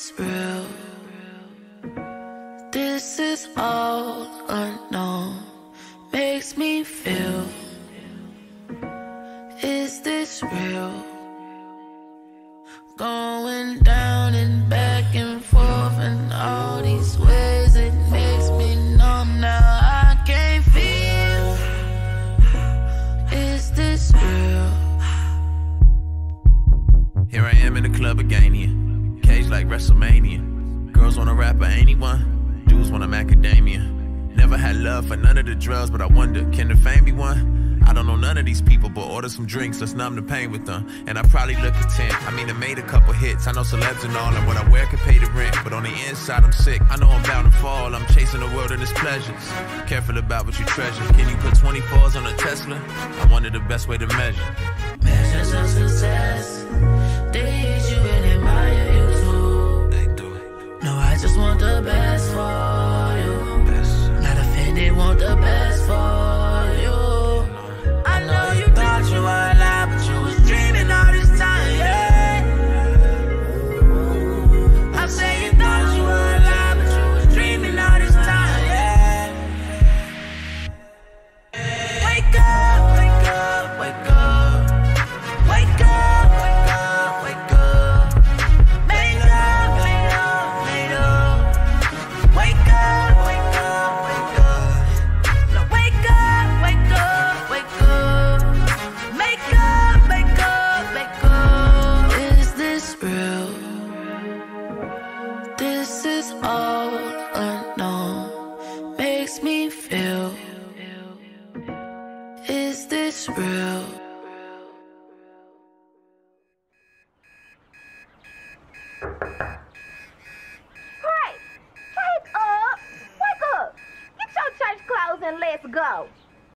is real. This is all unknown. Makes me feel. Is this real? Going down and back and forth and all these ways. It makes me numb now. I can't feel. Is this real? Here I am in the club again here. Cage like WrestleMania. Girls wanna rap or anyone. Dudes wanna macadamia. Never had love for none of the drugs, but I wonder, can the fame be won? I don't know none of these people, but order some drinks, let's numb the pain with them. And I probably look content, I mean I made a couple hits. I know celebs and all, and what I wear can pay the rent. But on the inside I'm sick, I know I'm bound to fall. I'm chasing the world and its pleasures. Careful about what you treasure. Can you put 24s on a Tesla? I wonder the best way to measure. Measures of success, they hate you and admire you too. They do. No, I just want the best for you. They want the best for you. I know you thought you were alive, but you was dreaming all this time, yeah. I say you thought you were alive, but you was dreaming all this time, yeah. Wake up, wake up, wake up. Wake up, wake up, wake up. Made up, made up, made up. Wake up, wake up, wake up. All unknown makes me feel. Is this real? Wake up! Wake up! Get your church clothes and let's go!